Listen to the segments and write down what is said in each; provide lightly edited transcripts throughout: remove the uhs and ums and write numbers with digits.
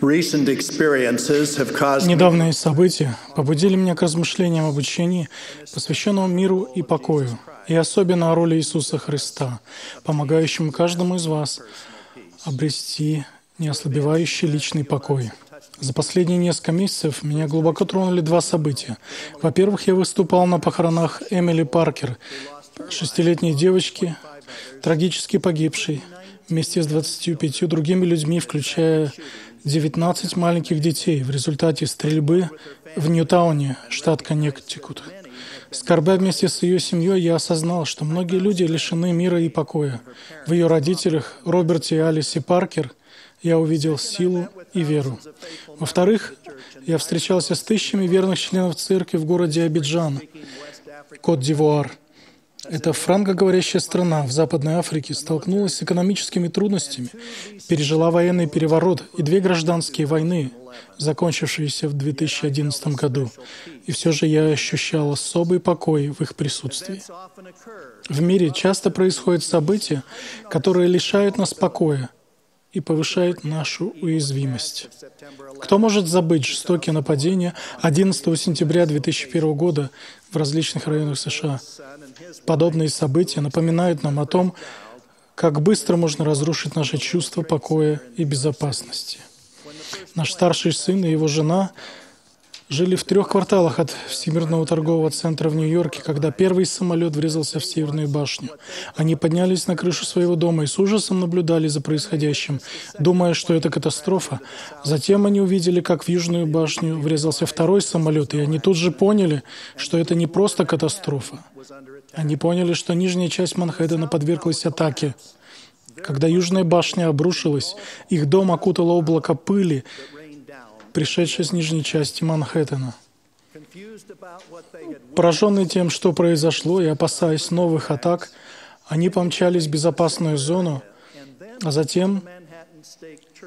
Недавние события побудили меня к размышлениям об учении, посвященному миру и покою, и особенно о роли Иисуса Христа, помогающему каждому из вас обрести неослабевающий личный покой. За последние несколько месяцев меня глубоко тронули два события. Во-первых, я выступал на похоронах Эмили Паркер, шестилетней девочки, трагически погибшей, вместе с 25 другими людьми, включая 19 маленьких детей в результате стрельбы в Ньютауне, штат Коннектикут. Скорбя вместе с ее семьей, я осознал, что многие люди лишены мира и покоя. В ее родителях, Роберте и Алисе Паркер, я увидел силу и веру. Во-вторых, я встречался с тысячами верных членов церкви в городе Абиджан, Côte d'Ivoire. Эта франкоговорящая страна в Западной Африке столкнулась с экономическими трудностями, пережила военный переворот и две гражданские войны, закончившиеся в 2011 году. И все же я ощущал особый покой в их присутствии. В мире часто происходят события, которые лишают нас покоя и повышают нашу уязвимость. Кто может забыть жестокие нападения 11 сентября 2001 года в различных районах США? Подобные события напоминают нам о том, как быстро можно разрушить наше чувство покоя и безопасности. Наш старший сын и его жена жили в 3 кварталах от Всемирного торгового центра в Нью-Йорке, когда первый самолет врезался в Северную башню. Они поднялись на крышу своего дома и с ужасом наблюдали за происходящим, думая, что это катастрофа. Затем они увидели, как в Южную башню врезался второй самолет, и они тут же поняли, что это не просто катастрофа. Они поняли, что нижняя часть Манхэттена подверглась атаке. Когда Южная башня обрушилась, их дом окутало облако пыли, пришедшая с нижней части Манхэттена. Пораженные тем, что произошло, и опасаясь новых атак, они помчались в безопасную зону, а затем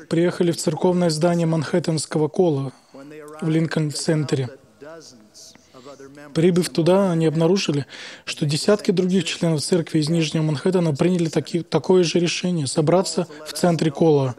приехали в церковное здание Манхэттенского кола в Линкольн-центре. Прибыв туда, они обнаружили, что десятки других членов церкви из Нижнего Манхэттена приняли такое же решение — собраться в центре кола.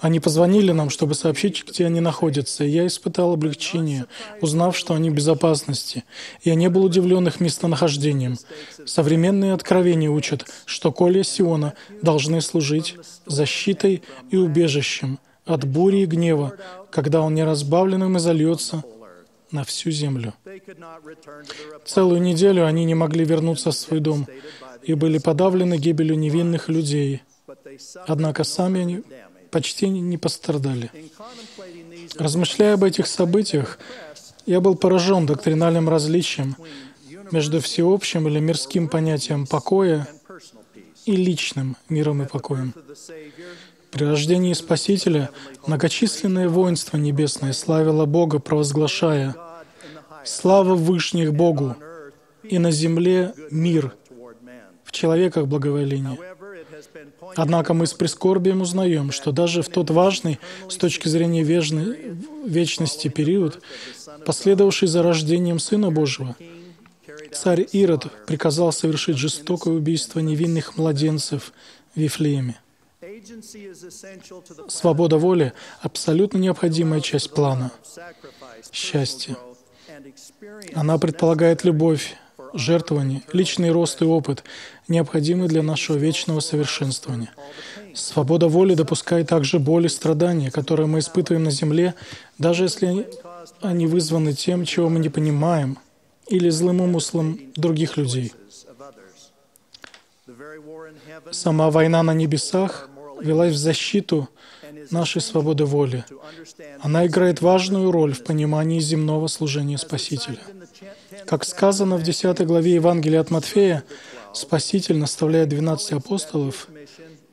Они позвонили нам, чтобы сообщить, где они находятся, и я испытал облегчение, узнав, что они в безопасности. Я не был удивлен их местонахождением. Современные откровения учат, что колья Сиона должны служить защитой и убежищем от бури и гнева, когда он неразбавленным изольется на всю землю. Целую неделю они не могли вернуться в свой дом и были подавлены гибелью невинных людей. Однако сами они почти не пострадали. Размышляя об этих событиях, я был поражен доктринальным различием между всеобщим или мирским понятием покоя и личным миром и покоем. При рождении Спасителя многочисленное воинство небесное славило Бога, провозглашая: «Слава вышних Богу, и на земле мир, в человеках благоволение». Однако мы с прискорбием узнаем, что даже в тот важный, с точки зрения вечности, период, последовавший за рождением Сына Божьего, царь Ирод приказал совершить жестокое убийство невинных младенцев в Вифлееме. Свобода воли — абсолютно необходимая часть плана счастья. Она предполагает любовь, жертвование, личный рост и опыт, необходимы для нашего вечного совершенствования. Свобода воли допускает также боль и страдания, которые мы испытываем на земле, даже если они вызваны тем, чего мы не понимаем, или злым умыслом других людей. Сама война на небесах велась в защиту нашей свободы воли. Она играет важную роль в понимании земного служения Спасителя. Как сказано в 10 главе Евангелия от Матфея, Спаситель, наставляя 12 апостолов,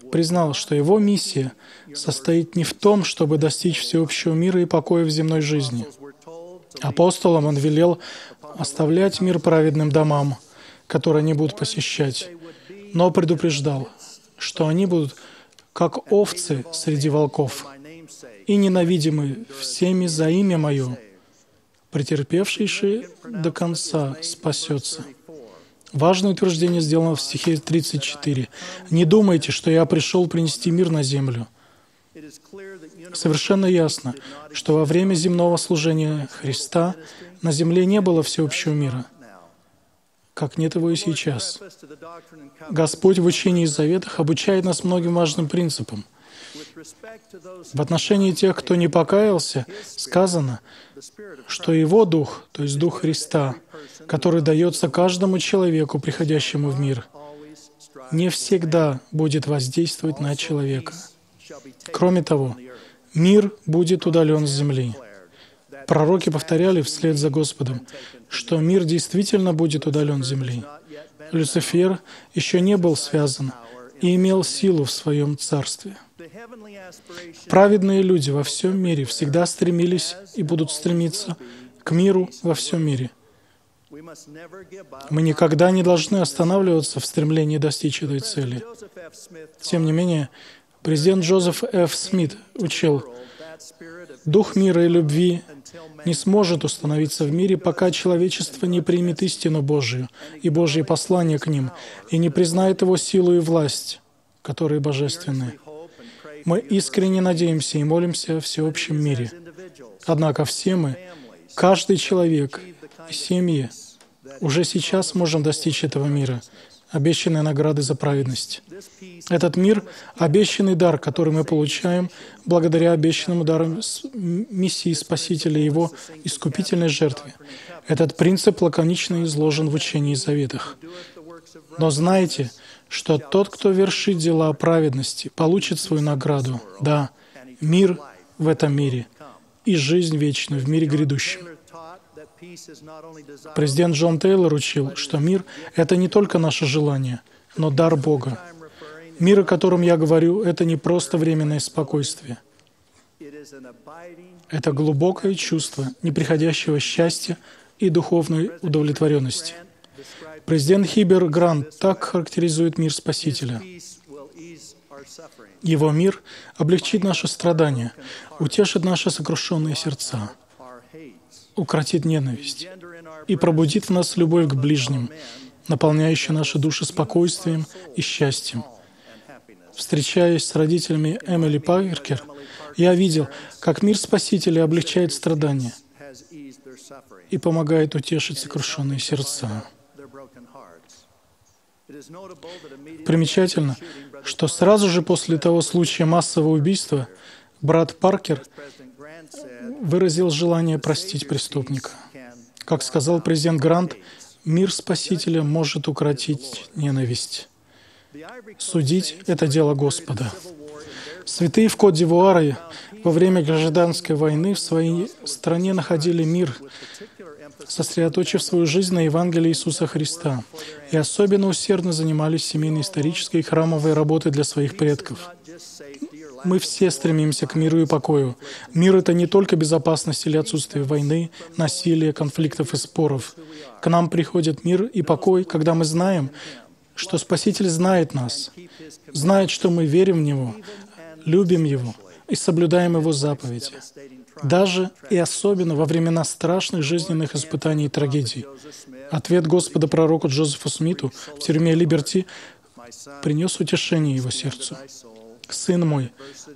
признал, что его миссия состоит не в том, чтобы достичь всеобщего мира и покоя в земной жизни. Апостолам он велел оставлять мир праведным домам, которые они будут посещать, но предупреждал, что они будут как овцы среди волков, и ненавидимы всеми за имя Мое, претерпевший до конца спасется. Важное утверждение сделано в стихе 34. «Не думайте, что я пришел принести мир на землю. Совершенно ясно, что во время земного служения Христа на земле не было всеобщего мира, как нет его и сейчас. Господь в учении и заветах обучает нас многим важным принципам. В отношении тех, кто не покаялся, сказано, что его Дух, то есть Дух Христа, который дается каждому человеку, приходящему в мир, не всегда будет воздействовать на человека. Кроме того, мир будет удален с земли. Пророки повторяли вслед за Господом, что мир действительно будет удален с земли. Люцифер еще не был связан и имел силу в своем царстве. Праведные люди во всем мире всегда стремились и будут стремиться к миру во всем мире. Мы никогда не должны останавливаться в стремлении достичь этой цели. Тем не менее, президент Джозеф Ф. Смит учил, «Дух мира и любви не сможет установиться в мире, пока человечество не примет истину Божию и Божьи послания к ним и не признает его силу и власть, которые божественны». Мы искренне надеемся и молимся о всеобщем мире. Однако все мы, каждый человек и семьи, уже сейчас можем достичь этого мира, обещанной награды за праведность. Этот мир — обещанный дар, который мы получаем благодаря обещанному дару Мессии Спасителя и Его искупительной жертве. Этот принцип лаконично изложен в учении и заветах. Но знайте, что тот, кто вершит дела праведности, получит свою награду, да, мир в этом мире и жизнь вечную в мире грядущем. Президент Джон Тейлор учил, что мир — это не только наше желание, но дар Бога. Мир, о котором я говорю, — это не просто временное спокойствие. Это глубокое чувство неприходящего счастья и духовной удовлетворенности. Президент Хибер Грант так характеризует мир Спасителя. Его мир облегчит наши страдания, утешит наши сокрушенные сердца, укротит ненависть и пробудит в нас любовь к ближним, наполняющая наши души спокойствием и счастьем. Встречаясь с родителями Эмили Паркер, я видел, как мир Спасителя облегчает страдания и помогает утешить сокрушенные сердца. Примечательно, что сразу же после того случая массового убийства брат Паркер выразил желание простить преступника. Как сказал президент Грант, мир Спасителя может укротить ненависть. Судить — это дело Господа. Святые в Кот-д'Ивуаре во время гражданской войны в своей стране находили мир, сосредоточив свою жизнь на Евангелии Иисуса Христа, и особенно усердно занимались семейно-исторической и храмовой работой для своих предков. Мы все стремимся к миру и покою. Мир — это не только безопасность или отсутствие войны, насилия, конфликтов и споров. К нам приходит мир и покой, когда мы знаем, что Спаситель знает нас, знает, что мы верим в Него, любим Его и соблюдаем Его заповеди, даже и особенно во времена страшных жизненных испытаний и трагедий. Ответ Господа пророку Джозефу Смиту в тюрьме Либерти принес утешение его сердцу. «Сын мой,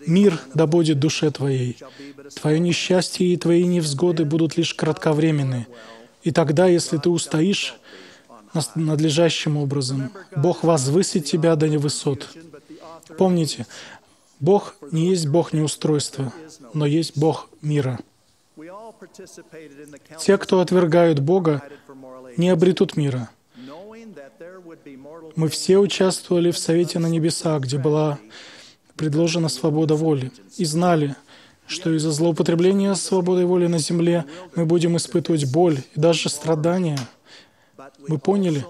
мир да будет душе твоей. Твое несчастье и твои невзгоды будут лишь кратковременны. И тогда, если ты устоишь надлежащим образом, Бог возвысит тебя до невысот». Помните, Бог не есть Бог неустройства, но есть Бог мира. Те, кто отвергают Бога, не обретут мира. Мы все участвовали в Совете на небесах, где была предложена свобода воли, и знали, что из-за злоупотребления свободой воли на земле мы будем испытывать боль и даже страдания. Мы поняли,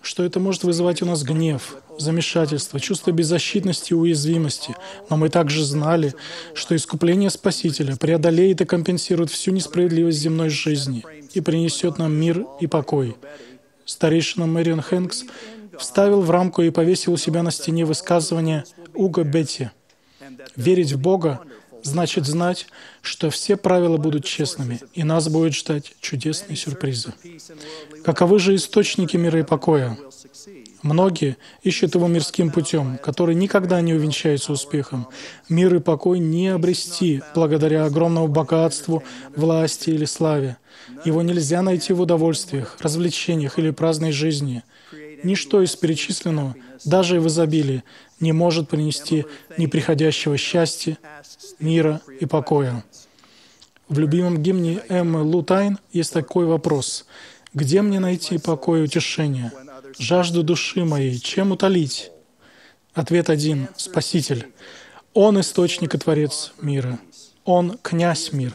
что это может вызывать у нас гнев, замешательство, чувство беззащитности и уязвимости. Но мы также знали, что искупление Спасителя преодолеет и компенсирует всю несправедливость земной жизни и принесет нам мир и покой. Старейшина Мэрион Хэнкс вставил в рамку и повесил у себя на стене высказывание Ога Бетти. «Верить в Бога значит знать, что все правила будут честными, и нас будет ждать чудесные сюрпризы». Каковы же источники мира и покоя? Многие ищут его мирским путем, который никогда не увенчается успехом. Мир и покой не обрести благодаря огромному богатству, власти или славе. Его нельзя найти в удовольствиях, развлечениях или праздной жизни. Ничто из перечисленного, даже в изобилии, не может принести неприходящего счастья, мира и покоя. В любимом гимне Эммы Лутайн есть такой вопрос. «Где мне найти покой и утешение? Жажду души моей, чем утолить?» Ответ один — Спаситель. Он — источник и творец мира. Он — князь мира.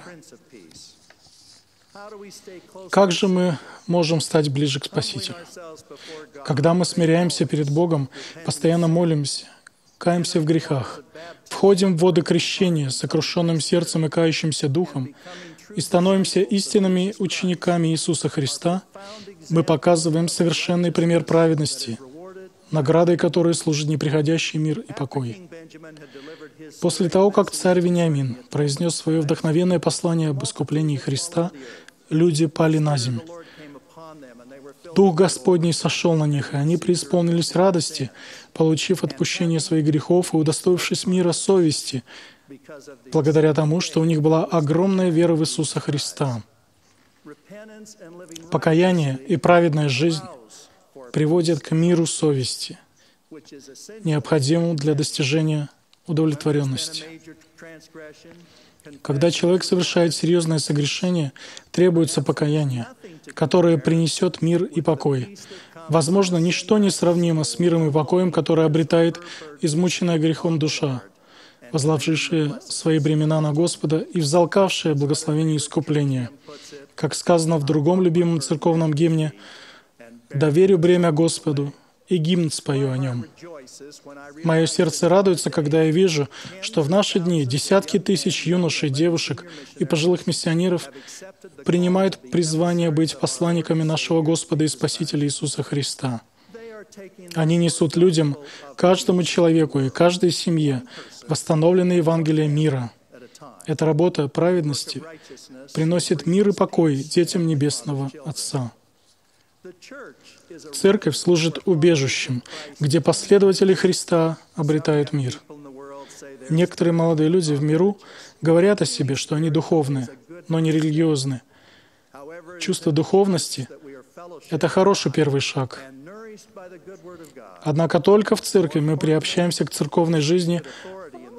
Как же мы можем стать ближе к Спасителю? Когда мы смиряемся перед Богом, постоянно молимся, каемся в грехах, входим в воды крещения с сокрушенным сердцем и кающимся духом и становимся истинными учениками Иисуса Христа, мы показываем совершенный пример праведности, наградой которой служит неприходящий мир и покой. После того, как царь Вениамин произнес свое вдохновенное послание об искуплении Христа, люди пали на землю. Дух Господний сошел на них, и они преисполнились радости, получив отпущение своих грехов и удостоившись мира совести, благодаря тому, что у них была огромная вера в Иисуса Христа. Покаяние и праведная жизнь приводят к миру совести, необходимому для достижения удовлетворенности. Когда человек совершает серьезное согрешение, требуется покаяние, которое принесет мир и покой. Возможно, ничто не сравнимо с миром и покоем, который обретает измученная грехом душа, возложившая свои бремена на Господа и взалкавшая благословение искупления. Как сказано в другом любимом церковном гимне, «Доверю бремя Господу, и гимн спою о нем». Мое сердце радуется, когда я вижу, что в наши дни десятки тысяч юношей, девушек и пожилых миссионеров принимают призвание быть посланниками нашего Господа и Спасителя Иисуса Христа. Они несут людям, каждому человеку и каждой семье восстановленное Евангелие мира. Эта работа праведности приносит мир и покой детям Небесного Отца. Церковь служит убежищем, где последователи Христа обретают мир. Некоторые молодые люди в миру говорят о себе, что они духовные, но не религиозные. Чувство духовности — это хороший первый шаг. Однако только в церкви мы приобщаемся к церковной жизни,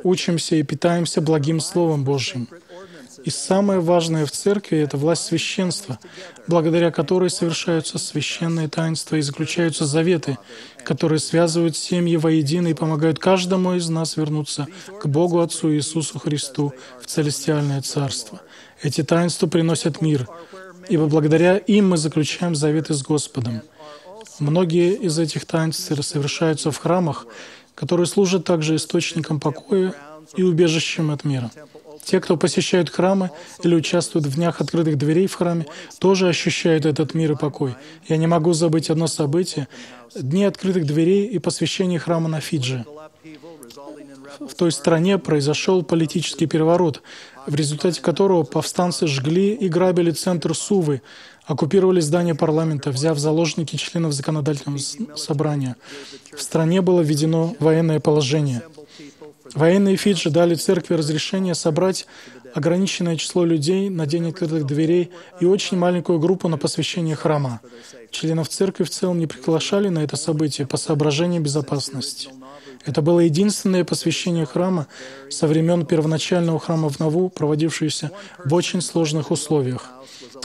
учимся и питаемся благим Словом Божьим. И самое важное в церкви — это власть священства, благодаря которой совершаются священные таинства и заключаются заветы, которые связывают семьи воедино и помогают каждому из нас вернуться к Богу Отцу Иисусу Христу в Целестиальное Царство. Эти таинства приносят мир, ибо благодаря им мы заключаем заветы с Господом. Многие из этих таинств совершаются в храмах, которые служат также источником покоя и убежищем от мира. Те, кто посещают храмы или участвуют в днях открытых дверей в храме, тоже ощущают этот мир и покой. Я не могу забыть одно событие — дни открытых дверей и посвящение храма на Фиджи. В той стране произошел политический переворот, в результате которого повстанцы жгли и грабили центр Сувы, оккупировали здание парламента, взяв в заложники членов законодательного собрания. В стране было введено военное положение. Военные Фиджи дали церкви разрешение собрать ограниченное число людей на день открытых дверей и очень маленькую группу на посвящение храма. Членов церкви в целом не приглашали на это событие по соображениям безопасности. Это было единственное посвящение храма со времен первоначального храма в Науву, проводившееся в очень сложных условиях.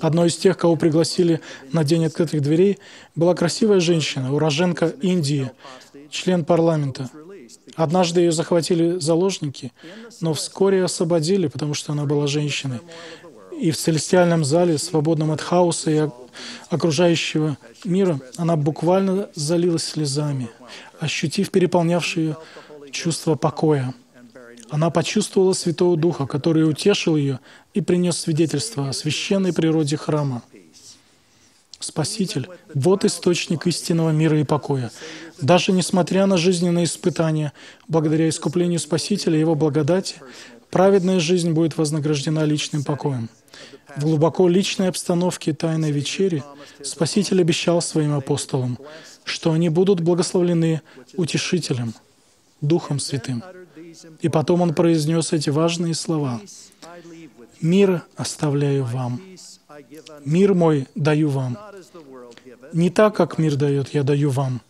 Одной из тех, кого пригласили на день открытых дверей, была красивая женщина, уроженка Индии, член парламента. Однажды ее захватили заложники, но вскоре освободили, потому что она была женщиной. И в целестиальном зале, свободном от хаоса и окружающего мира, она буквально залилась слезами, ощутив переполнявшее чувство покоя. Она почувствовала Святого Духа, который утешил ее и принес свидетельство о священной природе храма. Спаситель — вот источник истинного мира и покоя. Даже несмотря на жизненные испытания, благодаря искуплению Спасителя и Его благодати, праведная жизнь будет вознаграждена личным покоем. В глубоко личной обстановке Тайной Вечери Спаситель обещал Своим апостолам, что они будут благословлены Утешителем, Духом Святым. И потом он произнес эти важные слова. «Мир оставляю вам. Мир мой даю вам. Не так, как мир дает, я даю вам».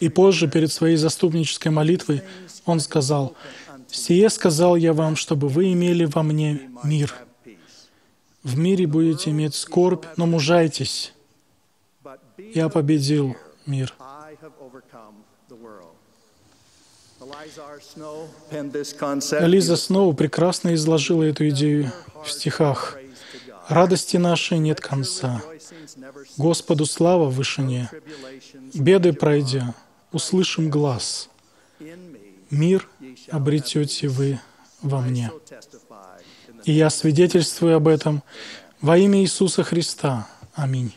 И позже, перед своей заступнической молитвой, он сказал: «Сие сказал я вам, чтобы вы имели во мне мир. В мире будете иметь скорбь, но мужайтесь. Я победил мир». Элиза Сноу прекрасно изложила эту идею в стихах. «Радости нашей нет конца, Господу слава в вышине, беды пройдя, услышим глас, мир обретете вы во мне. И я свидетельствую об этом во имя Иисуса Христа. Аминь».